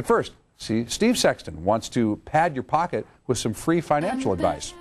But first, see, Steve Sexton wants to pad your pocket with some free financial advice.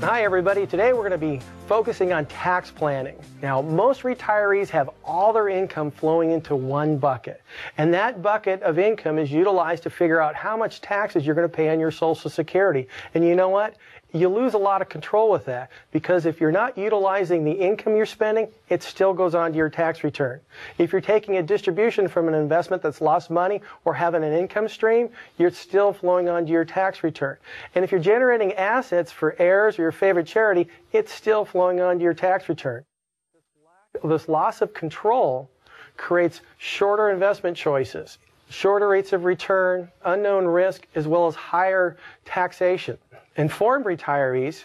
Hi, everybody. Today we're going to be focusing on tax planning. Now, most retirees have all their income flowing into one bucket, and that bucket of income is utilized to figure out how much taxes you're going to pay on your Social Security. And you know what? You lose a lot of control with that, because if you're not utilizing the income you're spending, it still goes on to your tax return. If you're taking a distribution from an investment that's lost money or having an income stream, you're still flowing onto your tax return. And if you're generating assets for heirs or your favorite charity, it's still flowing onto your tax return. This loss of control creates shorter investment choices, shorter rates of return, unknown risk, as well as higher taxation. Informed retirees,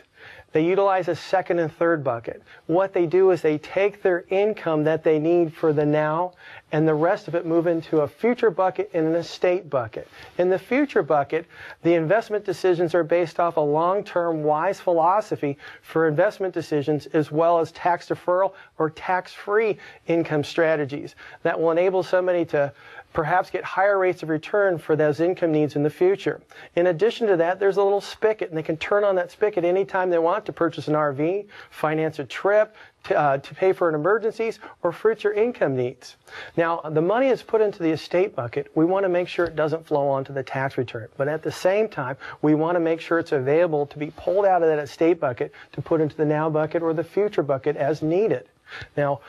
they utilize a second and third bucket. What they do is they take their income that they need for the now, and the rest of it move into a future bucket and an estate bucket. In the future bucket, the investment decisions are based off a long-term wise philosophy for investment decisions, as well as tax deferral or tax-free income strategies that will enable somebody to perhaps get higher rates of return for those income needs in the future. In addition to that, there's a little spigot, and they can turn on that spigot anytime they want to purchase an RV, finance a trip, to pay for an emergencies or future income needs. Now, the money is put into the estate bucket. We want to make sure it doesn't flow onto the tax return. But at the same time, we want to make sure it's available to be pulled out of that estate bucket to put into the now bucket or the future bucket as needed. Now,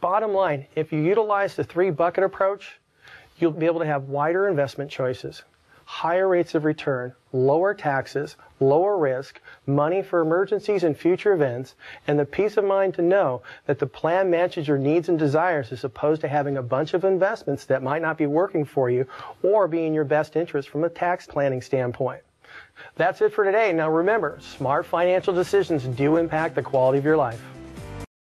bottom line, if you utilize the three-bucket approach, you'll be able to have wider investment choices, higher rates of return, lower taxes, lower risk, money for emergencies and future events, and the peace of mind to know that the plan matches your needs and desires, as opposed to having a bunch of investments that might not be working for you or be in your best interest from a tax planning standpoint. That's it for today. Now remember, smart financial decisions do impact the quality of your life.